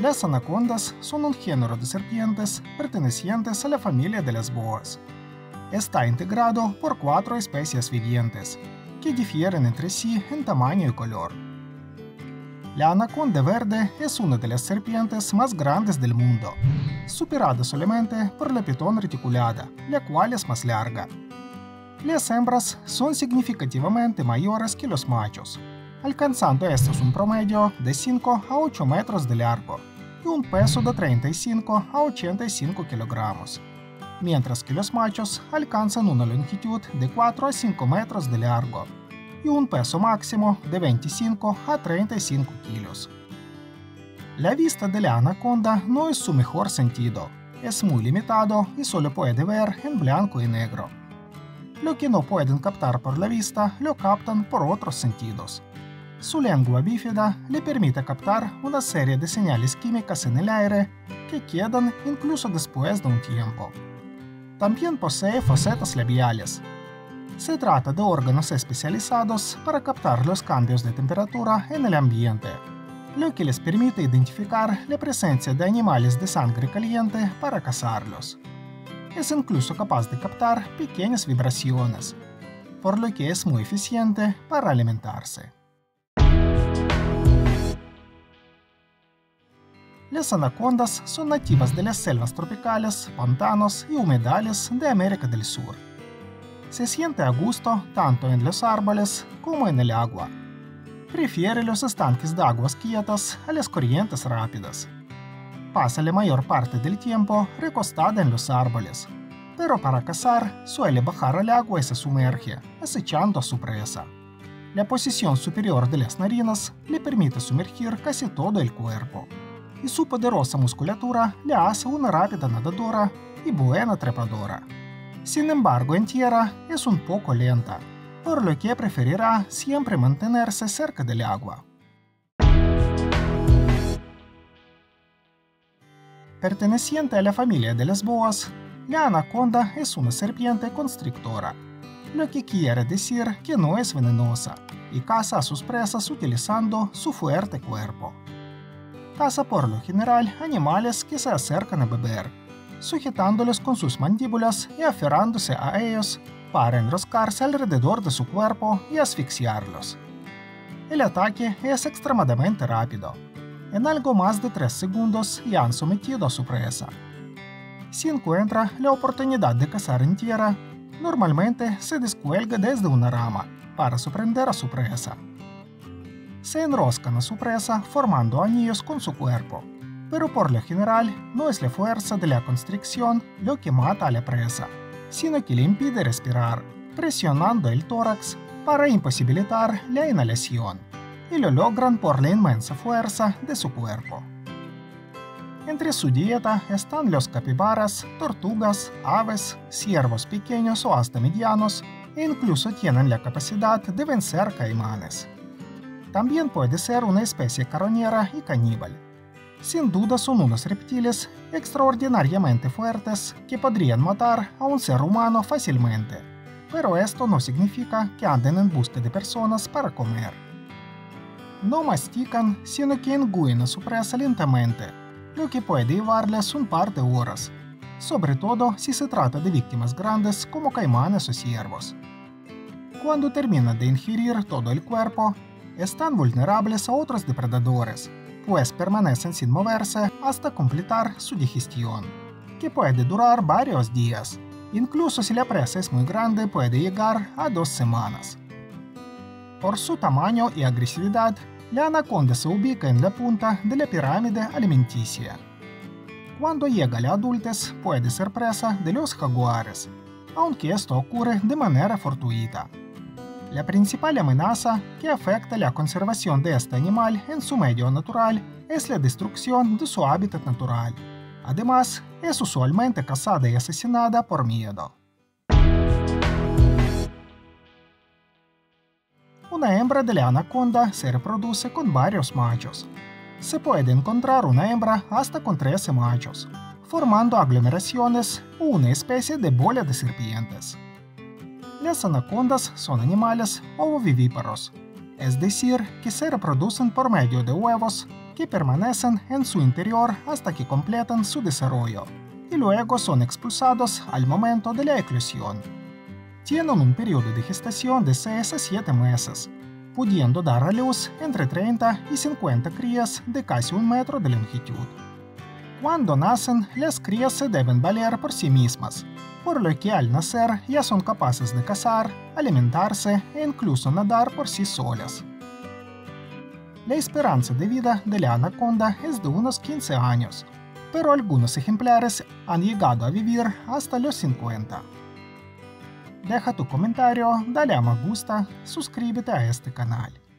Las anacondas son un género de serpientes pertenecientes a la familia de las boas. Está integrado por 4 especies vivientes, que difieren entre sí en tamaño y color. La anaconda verde es una de las serpientes más grandes del mundo, superada solamente por la pitón reticulada, la cual es más larga. Las hembras son significativamente mayores que los machos, alcanzando estos un promedio de 5 a 8 metros de largo y un peso de 35 a 85 kilogramos, mientras que los machos alcanzan una longitud de 4 a 5 metros de largo y un peso máximo de 25 a 35 kilos. La vista de la anaconda no es su mejor sentido, es muy limitado y solo puede ver en blanco y negro. Lo que no pueden captar por la vista lo captan por otros sentidos. Su lengua bífida le permite captar una serie de señales químicas en el aire que quedan incluso después de un tiempo. También posee fosetas labiales. Se trata de órganos especializados para captar los cambios de temperatura en el ambiente, lo que les permite identificar la presencia de animales de sangre caliente para cazarlos. Es incluso capaz de captar pequeñas vibraciones, por lo que es muy eficiente para alimentarse. Las anacondas son nativas de las selvas tropicales, pantanos y humedales de América del Sur. Se siente a gusto tanto en los árboles como en el agua. Prefiere los estanques de aguas quietas a las corrientes rápidas. Pasa la mayor parte del tiempo recostada en los árboles, pero para cazar suele bajar al agua y se sumerge, acechando a su presa. La posición superior de las narinas le permite sumergir casi todo el cuerpo, y su poderosa musculatura le hace una rápida nadadora y buena trepadora. Sin embargo, en tierra es un poco lenta, por lo que preferirá siempre mantenerse cerca del agua. Perteneciente a la familia de las boas, la anaconda es una serpiente constrictora, lo que quiere decir que no es venenosa y caza a sus presas utilizando su fuerte cuerpo. Caza por lo general animales que se acercan a beber, sujetándolos con sus mandíbulas y aferrándose a ellos para enroscarse alrededor de su cuerpo y asfixiarlos. El ataque es extremadamente rápido, en algo más de 3 segundos ya han sometido a su presa. Si encuentra la oportunidad de cazar en tierra, normalmente se descuelga desde una rama para sorprender a su presa. Se enroscan a su presa formando anillos con su cuerpo, pero por lo general no es la fuerza de la constricción lo que mata a la presa, sino que le impide respirar, presionando el tórax para imposibilitar la inhalación, y lo logran por la inmensa fuerza de su cuerpo. Entre su dieta están los capibaras, tortugas, aves, ciervos pequeños o hasta medianos, e incluso tienen la capacidad de vencer caimanes. También puede ser una especie carroñera y caníbal. Sin duda son unos reptiles extraordinariamente fuertes que podrían matar a un ser humano fácilmente, pero esto no significa que anden en busca de personas para comer. No mastican, sino que engullen a su presa lentamente, lo que puede llevarles un par de horas, sobre todo si se trata de víctimas grandes como caimanes o ciervos. Cuando terminan de ingerir todo el cuerpo, están vulnerables a otros depredadores, pues permanecen sin moverse hasta completar su digestión, que puede durar varios días, incluso si la presa es muy grande puede llegar a 2 semanas. Por su tamaño y agresividad, la anaconda se ubica en la punta de la pirámide alimenticia. Cuando llega a la adultez puede ser presa de los jaguares, aunque esto ocurre de manera fortuita. La principal amenaza que afecta la conservación de este animal en su medio natural es la destrucción de su hábitat natural. Además, es usualmente cazada y asesinada por miedo. Una hembra de la anaconda se reproduce con varios machos. Se puede encontrar una hembra hasta con 13 machos, formando aglomeraciones o una especie de bola de serpientes. Las anacondas son animales ovovivíparos, es decir, que se reproducen por medio de huevos que permanecen en su interior hasta que completan su desarrollo, y luego son expulsados al momento de la eclosión. Tienen un periodo de gestación de 6 a 7 meses, pudiendo dar a luz entre 30 y 50 crías de casi 1 metro de longitud. Cuando nacen, las crías se deben valer por sí mismas, por lo que al nacer ya son capaces de cazar, alimentarse e incluso nadar por sí solas. La esperanza de vida de la anaconda es de unos 15 años, pero algunos ejemplares han llegado a vivir hasta los 50. Deja tu comentario, dale a me gusta, suscríbete a este canal.